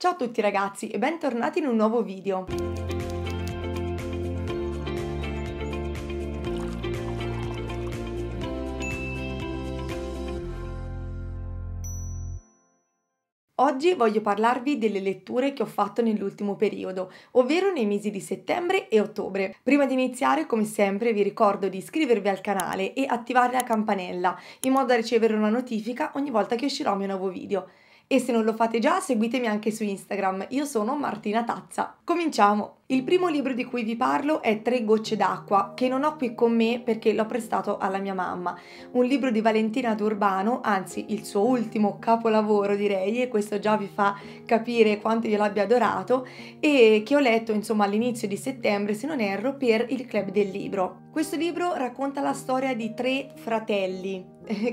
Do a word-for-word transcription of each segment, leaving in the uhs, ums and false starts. Ciao a tutti ragazzi e bentornati in un nuovo video! Oggi voglio parlarvi delle letture che ho fatto nell'ultimo periodo, ovvero nei mesi di settembre e ottobre. Prima di iniziare, come sempre, vi ricordo di iscrivervi al canale e attivare la campanella, in modo da ricevere una notifica ogni volta che uscirà un mio nuovo video. E se non lo fate già, seguitemi anche su Instagram, io sono Martina Tazza. Cominciamo! Il primo libro di cui vi parlo è Tre gocce d'acqua, che non ho qui con me perché l'ho prestato alla mia mamma. Un libro di Valentina D'Urbano, anzi il suo ultimo capolavoro direi, e questo già vi fa capire quanto io l'abbia adorato, e che ho letto insomma all'inizio di settembre, se non erro, per il Club del Libro. Questo libro racconta la storia di tre fratelli,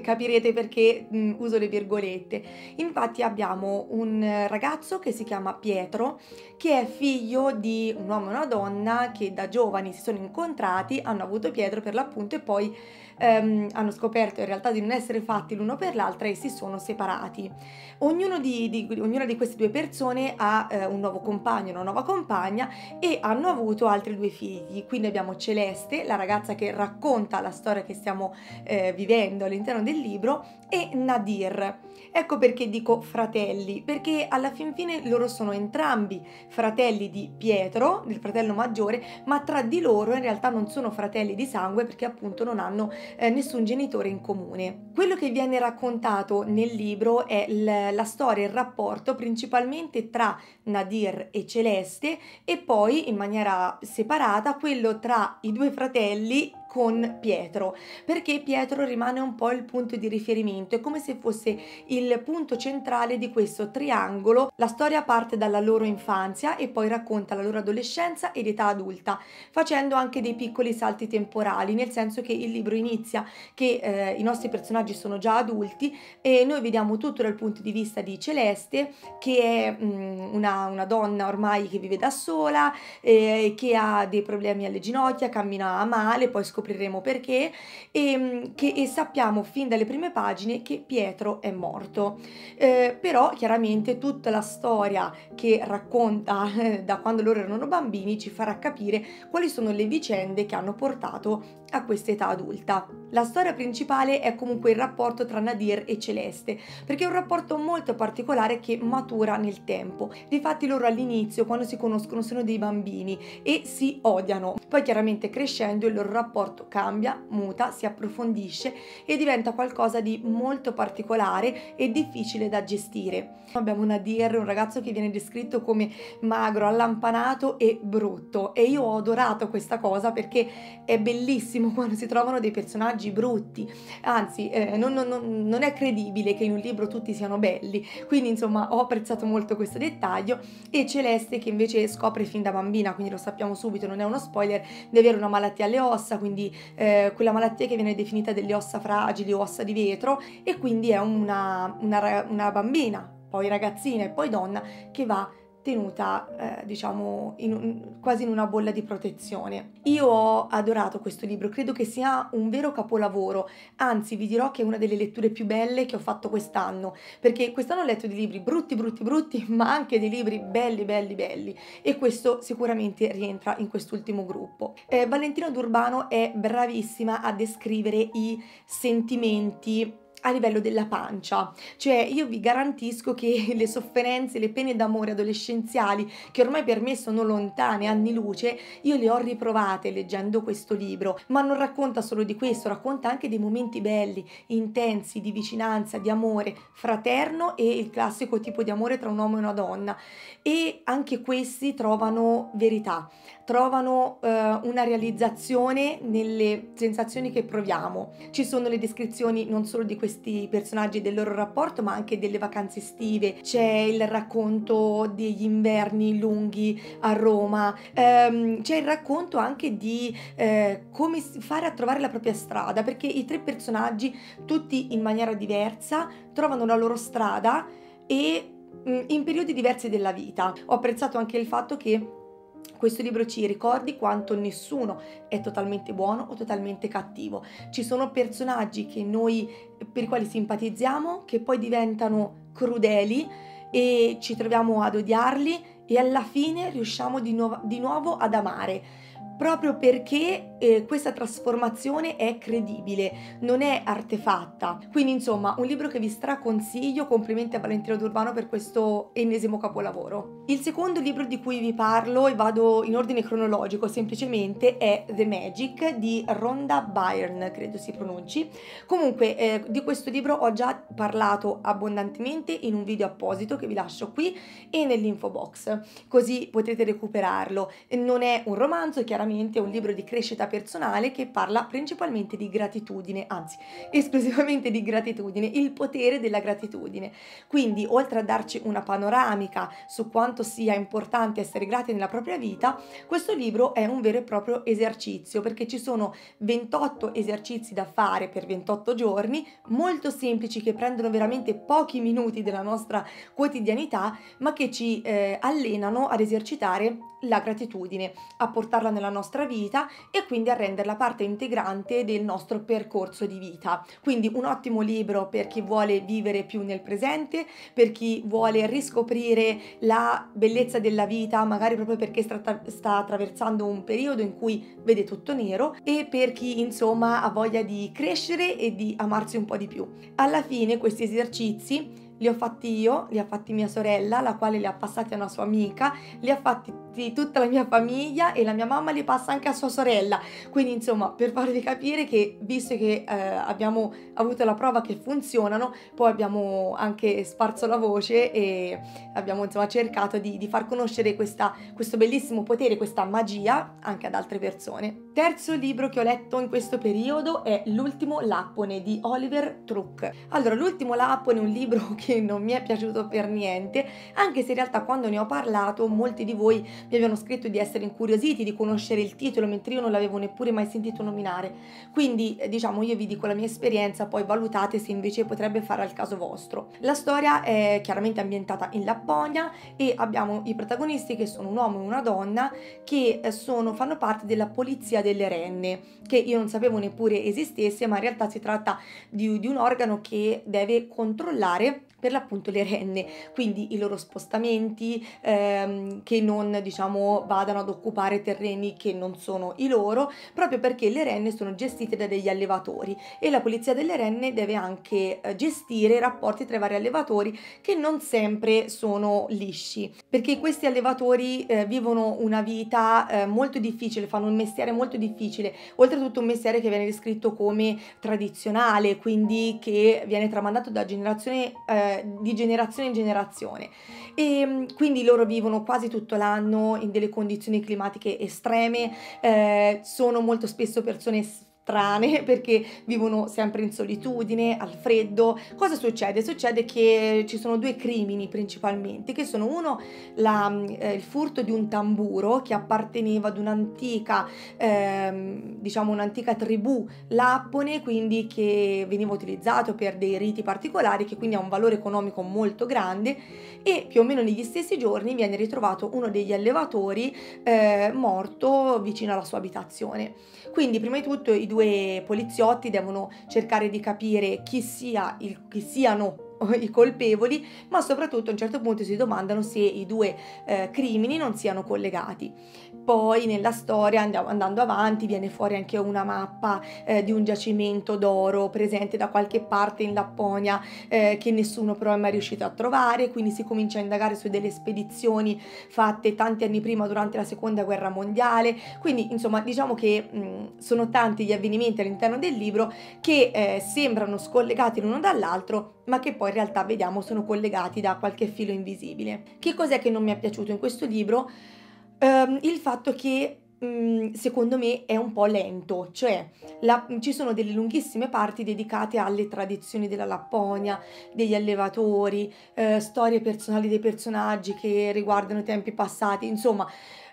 capirete perché mh, uso le virgolette. Infatti abbiamo un ragazzo che si chiama Pietro, che è figlio di un uomo e una donna che da giovani si sono incontrati, hanno avuto Pietro per l'appunto e poi ehm, hanno scoperto in realtà di non essere fatti l'uno per l'altra e si sono separati. Ognuno di, di, ognuna di queste due persone ha eh, un nuovo compagno, una nuova compagna, e hanno avuto altri due figli. Quindi abbiamo Celeste, la ragazza che racconta la storia che stiamo eh, vivendo all'interno del libro, e Nadir. Ecco perché dico fratelli, perché alla fin fine loro sono entrambi fratelli di Pietro, del fratello maggiore, ma tra di loro in realtà non sono fratelli di sangue perché appunto non hanno eh, nessun genitore in comune. Quello che viene raccontato nel libro è la storia, il rapporto principalmente tra Nadir e Celeste, e poi in maniera separata quello tra i due fratelli con Pietro, perché Pietro rimane un po' il punto di riferimento, è come se fosse il punto centrale di questo triangolo. La storia parte dalla loro infanzia e poi racconta la loro adolescenza ed età adulta, facendo anche dei piccoli salti temporali, nel senso che il libro inizia che eh, i nostri personaggi sono già adulti e noi vediamo tutto dal punto di vista di Celeste, che è mh, una, una donna ormai che vive da sola, eh, che ha dei problemi alle ginocchia, cammina male, poi scopre scopriremo perché, e, che, e sappiamo fin dalle prime pagine che Pietro è morto. Eh, però chiaramente tutta la storia che racconta eh, da quando loro erano bambini ci farà capire quali sono le vicende che hanno portato a questa età adulta. La storia principale è comunque il rapporto tra Nadir e Celeste, perché è un rapporto molto particolare che matura nel tempo. Difatti loro all'inizio, quando si conoscono, sono dei bambini e si odiano. Poi chiaramente crescendo il loro rapporto cambia, muta, si approfondisce e diventa qualcosa di molto particolare e difficile da gestire. Abbiamo Nadir, un ragazzo che viene descritto come magro, allampanato e brutto, e io ho adorato questa cosa perché è bellissimo quando si trovano dei personaggi brutti, anzi eh, non, non, non è credibile che in un libro tutti siano belli, quindi insomma ho apprezzato molto questo dettaglio. E Celeste, che invece scopre fin da bambina, quindi lo sappiamo subito, non è uno spoiler, di avere una malattia alle ossa, quindi Eh, quella malattia che viene definita delle ossa fragili o ossa di vetro, e quindi è una, una, una bambina, poi ragazzina e poi donna, che va tenuta eh, diciamo in un, quasi in una bolla di protezione. Io ho adorato questo libro, credo che sia un vero capolavoro, anzi vi dirò che è una delle letture più belle che ho fatto quest'anno, perché quest'anno ho letto dei libri brutti brutti brutti, ma anche dei libri belli belli belli, e questo sicuramente rientra in quest'ultimo gruppo. Eh, Valentina D'Urbano è bravissima a descrivere i sentimenti a livello della pancia, cioè io vi garantisco che le sofferenze, le pene d'amore adolescenziali, che ormai per me sono lontane, anni luce, io le ho riprovate leggendo questo libro. Ma non racconta solo di questo, racconta anche dei momenti belli, intensi, di vicinanza, di amore fraterno e il classico tipo di amore tra un uomo e una donna, e anche questi trovano verità, trovano eh, una realizzazione nelle sensazioni che proviamo. Ci sono le descrizioni non solo di questi questi personaggi e del loro rapporto, ma anche delle vacanze estive, c'è il racconto degli inverni lunghi a Roma, ehm, c'è il racconto anche di eh, come fare a trovare la propria strada, perché i tre personaggi, tutti in maniera diversa, trovano la loro strada e mh, in periodi diversi della vita. Ho apprezzato anche il fatto che questo libro ci ricordi quanto nessuno è totalmente buono o totalmente cattivo. Ci sono personaggi che noi, per i quali simpatizziamo, che poi diventano crudeli, e ci troviamo ad odiarli e alla fine riusciamo di, nu- di nuovo ad amare, proprio perché eh, questa trasformazione è credibile, non è artefatta. Quindi insomma, un libro che vi straconsiglio. Complimenti a Valentina D'Urbano per questo ennesimo capolavoro. Il secondo libro di cui vi parlo, e vado in ordine cronologico semplicemente, è The Magic di Rhonda Byrne, credo si pronunci. Comunque eh, di questo libro ho già parlato abbondantemente in un video apposito che vi lascio qui e nell'info box, così potete recuperarlo. Non è un romanzo, chiaramente è un libro di crescita personale che parla principalmente di gratitudine, anzi esclusivamente di gratitudine, il potere della gratitudine. Quindi, oltre a darci una panoramica su quanto sia importante essere grati nella propria vita, questo libro è un vero e proprio esercizio, perché ci sono ventotto esercizi da fare per ventotto giorni, molto semplici, che prendono veramente pochi minuti della nostra quotidianità, ma che ci eh, allenano ad esercitare la gratitudine, a portarla nella nostra vita e quindi a renderla parte integrante del nostro percorso di vita. Quindi un ottimo libro per chi vuole vivere più nel presente, per chi vuole riscoprire la bellezza della vita, magari proprio perché sta, sta attraversando un periodo in cui vede tutto nero, e per chi insomma ha voglia di crescere e di amarsi un po' di più. Alla fine questi esercizi li ho fatti io, li ha fatti mia sorella, la quale li ha passati a una sua amica, li ha fatti tutta la mia famiglia e la mia mamma li passa anche a sua sorella. Quindi insomma, per farvi capire che, visto che eh, abbiamo avuto la prova che funzionano, poi abbiamo anche sparso la voce e abbiamo insomma cercato di, di far conoscere questa, questo bellissimo potere, questa magia anche ad altre persone. Terzo libro che ho letto in questo periodo è L'ultimo Lappone di Oliver Truc. Allora, L'ultimo Lappone è un libro che che non mi è piaciuto per niente, anche se in realtà quando ne ho parlato molti di voi mi avevano scritto di essere incuriositi di conoscere il titolo, mentre io non l'avevo neppure mai sentito nominare. Quindi diciamo, io vi dico la mia esperienza, poi valutate se invece potrebbe fare al caso vostro. La storia è chiaramente ambientata in Lapponia e abbiamo i protagonisti che sono un uomo e una donna che sono, fanno parte della polizia delle renne, che io non sapevo neppure esistesse, ma in realtà si tratta di, di un organo che deve controllare per l'appunto le renne, quindi i loro spostamenti, ehm, che non diciamo vadano ad occupare terreni che non sono i loro, proprio perché le renne sono gestite da degli allevatori e la polizia delle renne deve anche eh, gestire i rapporti tra i vari allevatori, che non sempre sono lisci, perché questi allevatori eh, vivono una vita eh, molto difficile, fanno un mestiere molto difficile, oltretutto un mestiere che viene descritto come tradizionale, quindi che viene tramandato da generazione eh, di generazione in generazione, e quindi loro vivono quasi tutto l'anno in delle condizioni climatiche estreme, eh, sono molto spesso persone strane perché vivono sempre in solitudine, al freddo. Cosa succede? Succede che ci sono due crimini principalmente, che sono uno la, eh, il furto di un tamburo che apparteneva ad un'antica ehm, diciamo un'antica tribù lappone, quindi che veniva utilizzato per dei riti particolari, che quindi ha un valore economico molto grande, e più o meno negli stessi giorni viene ritrovato uno degli allevatori eh, morto vicino alla sua abitazione. Quindi prima di tutto i due Due poliziotti devono cercare di capire chi sia il, chi siano i colpevoli, ma soprattutto a un certo punto si domandano se i due eh, crimini non siano collegati. Poi nella storia, andiamo, andando avanti, viene fuori anche una mappa eh, di un giacimento d'oro presente da qualche parte in Lapponia eh, che nessuno però è mai riuscito a trovare, quindi si comincia a indagare su delle spedizioni fatte tanti anni prima durante la seconda guerra mondiale. Quindi insomma, diciamo che mh, sono tanti gli avvenimenti all'interno del libro che eh, sembrano scollegati l'uno dall'altro, ma che poi in realtà vediamo sono collegati da qualche filo invisibile. Che cos'è che non mi è piaciuto in questo libro? Um, il fatto che secondo me è un po' lento, cioè la, ci sono delle lunghissime parti dedicate alle tradizioni della Lapponia, degli allevatori, eh, storie personali dei personaggi che riguardano tempi passati. Insomma,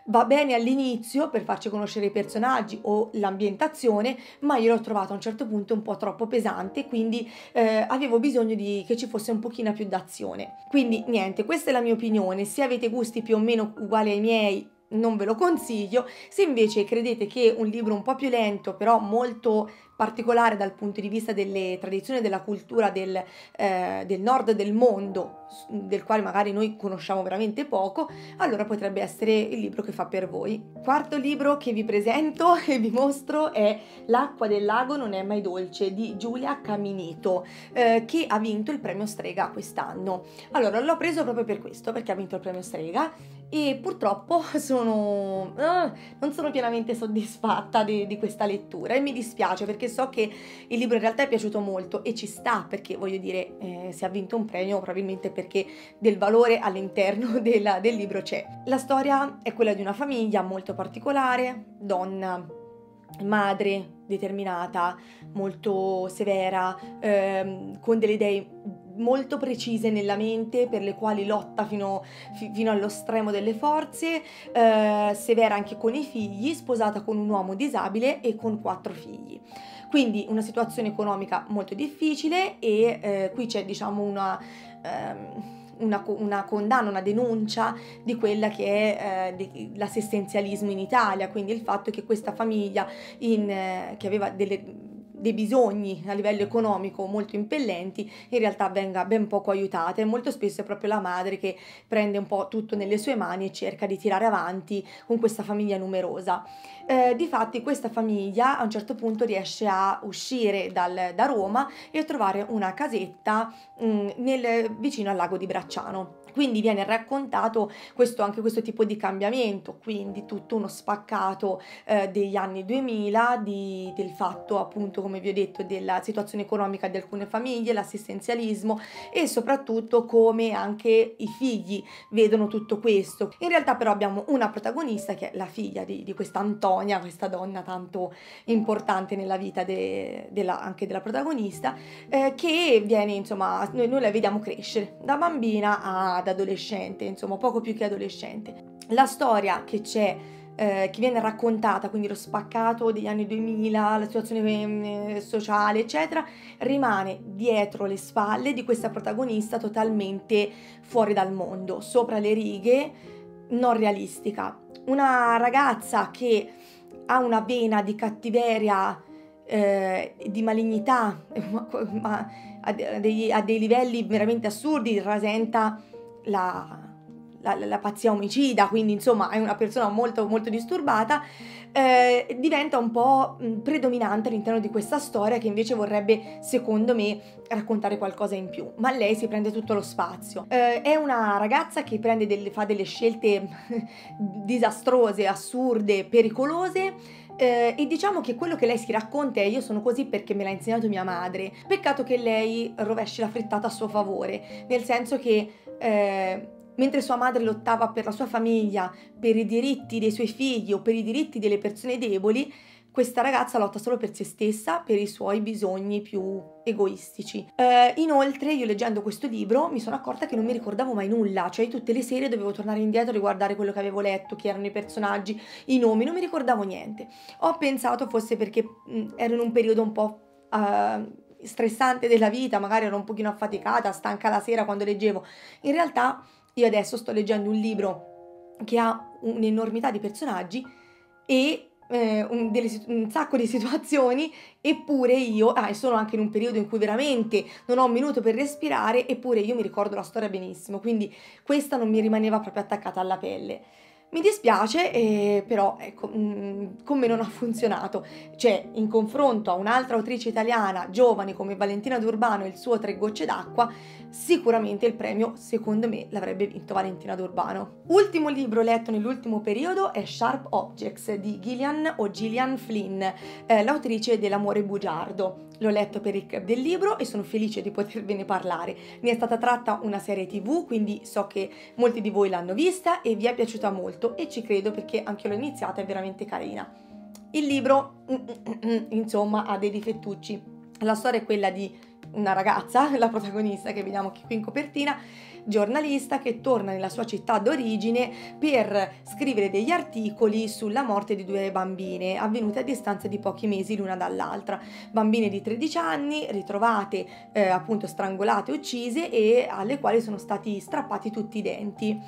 va bene all'inizio per farci conoscere i personaggi o l'ambientazione, ma io l'ho trovato a un certo punto un po' troppo pesante, quindi eh, avevo bisogno di, che ci fosse un pochino più d'azione. Quindi niente, questa è la mia opinione. Se avete gusti più o meno uguali ai miei, non ve lo consiglio. Se invece credete che un libro un po' più lento però molto particolare dal punto di vista delle tradizioni e della cultura del, eh, del nord del mondo, del quale magari noi conosciamo veramente poco, allora potrebbe essere il libro che fa per voi. Quarto libro che vi presento e vi mostro è L'acqua del lago non è mai dolce di Giulia Caminito, eh, che ha vinto il premio Strega quest'anno. Allora, l'ho preso proprio per questo, perché ha vinto il premio Strega e purtroppo sono, eh, non sono pienamente soddisfatta di, di questa lettura e mi dispiace, perché so che il libro in realtà è piaciuto molto e ci sta, perché voglio dire, eh, se ha vinto un premio probabilmente perché del valore all'interno del libro c'è. La storia è quella di una famiglia molto particolare, donna, madre, determinata, molto severa, ehm, con delle idee molto precise nella mente, per le quali lotta fino, fi, fino allo stremo delle forze, eh, severa anche con i figli, sposata con un uomo disabile e con quattro figli. Quindi una situazione economica molto difficile e eh, qui c'è, diciamo, una... Ehm, Una, una condanna, una denuncia di quella che è eh, l'assistenzialismo in Italia, quindi il fatto che questa famiglia in, eh, che aveva delle, dei bisogni a livello economico molto impellenti in realtà venga ben poco aiutata, e molto spesso è proprio la madre che prende un po' tutto nelle sue mani e cerca di tirare avanti con questa famiglia numerosa. Eh, difatti questa famiglia a un certo punto riesce a uscire dal, da Roma e a trovare una casetta mh, nel, vicino al lago di Bracciano. Quindi viene raccontato questo, anche questo tipo di cambiamento, quindi tutto uno spaccato eh, degli anni duemila, di, del fatto, appunto, come vi ho detto, della situazione economica di alcune famiglie, l'assistenzialismo e soprattutto come anche i figli vedono tutto questo. In realtà però abbiamo una protagonista che è la figlia di, di questa Antonia, questa donna tanto importante nella vita de, della, anche della protagonista, eh, che viene, insomma, noi, noi la vediamo crescere da bambina a adolescente, insomma poco più che adolescente. La storia che c'è, eh, che viene raccontata, quindi lo spaccato degli anni duemila, la situazione eh, sociale eccetera, rimane dietro le spalle di questa protagonista totalmente fuori dal mondo, sopra le righe, non realistica. Una ragazza che ha una vena di cattiveria, eh, di malignità, ma, ma, a, dei, a dei livelli veramente assurdi, rasenta La, la, la pazzia omicida, quindi insomma è una persona molto molto disturbata, eh, diventa un po' predominante all'interno di questa storia, che invece vorrebbe, secondo me, raccontare qualcosa in più, ma lei si prende tutto lo spazio. Eh, è una ragazza che prende delle, fa delle scelte disastrose, assurde, pericolose. Eh, e diciamo che quello che lei si racconta è: io sono così perché me l'ha insegnato mia madre. Peccato che lei rovesci la frittata a suo favore, nel senso che eh, mentre sua madre lottava per la sua famiglia, per i diritti dei suoi figli o per i diritti delle persone deboli, questa ragazza lotta solo per se stessa, per i suoi bisogni più egoistici. Eh, inoltre, io leggendo questo libro mi sono accorta che non mi ricordavo mai nulla, cioè tutte le sere dovevo tornare indietro e guardare quello che avevo letto, chi erano i personaggi, i nomi, non mi ricordavo niente. Ho pensato fosse perché mh, ero in un periodo un po' uh, stressante della vita, magari ero un pochino affaticata, stanca la sera quando leggevo. In realtà io adesso sto leggendo un libro che ha un'enormità di personaggi e Eh, un, delle, un sacco di situazioni, eppure io ah, e sono anche in un periodo in cui veramente non ho un minuto per respirare, eppure io mi ricordo la storia benissimo, quindi questa non mi rimaneva proprio attaccata alla pelle. Mi dispiace, eh, però ecco, mh, con me non ha funzionato, cioè in confronto a un'altra autrice italiana giovane come Valentina D'Urbano e il suo Tre gocce d'acqua, sicuramente il premio secondo me l'avrebbe vinto Valentina D'Urbano. Ultimo libro letto nell'ultimo periodo è Sharp Objects di Gillian o Gillian Flynn, eh, l'autrice dell'Amore bugiardo. L'ho letto per il Club del Libro e sono felice di potervene parlare. Ne è stata tratta una serie tv, quindi so che molti di voi l'hanno vista e vi è piaciuta molto, e ci credo perché anche io l'ho iniziata, è veramente carina. Il libro, insomma, ha dei difettucci. La storia è quella di una ragazza, la protagonista che vediamo qui in copertina, giornalista che torna nella sua città d'origine per scrivere degli articoli sulla morte di due bambine avvenute a distanza di pochi mesi l'una dall'altra, bambine di tredici anni ritrovate eh, appunto strangolate, uccise, e alle quali sono stati strappati tutti i denti.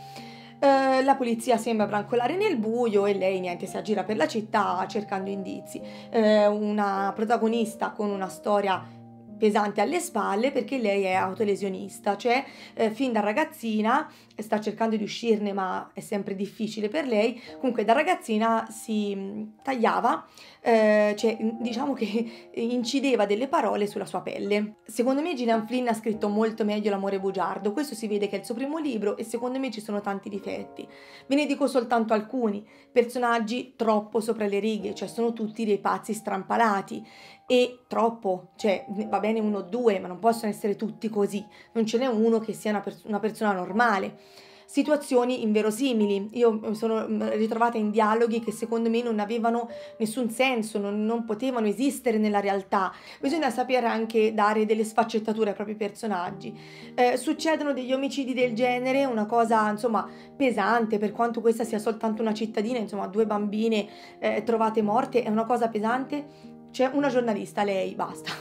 eh, la polizia sembra brancolare nel buio e lei niente si aggira per la città cercando indizi. Eh, una protagonista con una storia pesante alle spalle, perché lei è autolesionista, cioè eh, fin da ragazzina sta cercando di uscirne, ma è sempre difficile per lei. Comunque da ragazzina si tagliava, eh, cioè diciamo che incideva delle parole sulla sua pelle. Secondo me Gillian Flynn ha scritto molto meglio L'amore bugiardo, questo si vede che è il suo primo libro e secondo me ci sono tanti difetti. Ve ne dico soltanto alcuni: personaggi troppo sopra le righe, cioè sono tutti dei pazzi strampalati e troppo, cioè va bene uno o due, ma non possono essere tutti così, non ce n'è uno che sia una, pers una persona normale. Situazioni inverosimili, io mi sono ritrovata in dialoghi che secondo me non avevano nessun senso, non, non potevano esistere nella realtà. Bisogna sapere anche dare delle sfaccettature ai propri personaggi. Eh, succedono degli omicidi del genere, una cosa insomma pesante, per quanto questa sia soltanto una cittadina, insomma due bambine eh, trovate morte, è una cosa pesante. C'è una giornalista, lei, basta,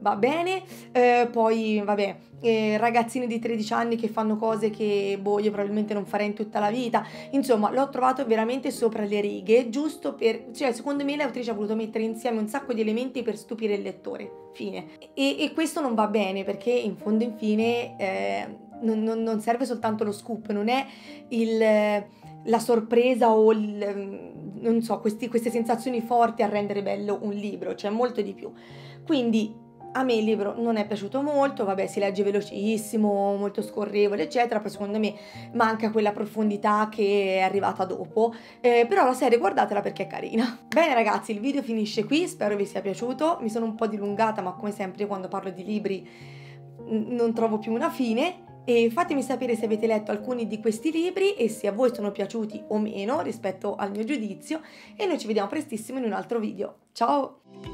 va bene, eh, poi vabbè, eh, ragazzini di tredici anni che fanno cose che boh, io probabilmente non farei in tutta la vita. Insomma, l'ho trovato veramente sopra le righe, giusto per, cioè secondo me l'autrice ha voluto mettere insieme un sacco di elementi per stupire il lettore, fine. E, e questo non va bene, perché in fondo infine eh, non, non, non serve soltanto lo scoop, non è il... la sorpresa o il, non so, questi, queste sensazioni forti a rendere bello un libro, c'è molto di più. Quindi a me il libro non è piaciuto molto, vabbè, si legge velocissimo, molto scorrevole eccetera, però secondo me manca quella profondità che è arrivata dopo, eh, però la serie guardatela perché è carina. Bene ragazzi, il video finisce qui, spero vi sia piaciuto, mi sono un po' dilungata, ma come sempre io quando parlo di libri non trovo più una fine. E fatemi sapere se avete letto alcuni di questi libri e se a voi sono piaciuti o meno rispetto al mio giudizio, e noi ci vediamo prestissimo in un altro video. Ciao!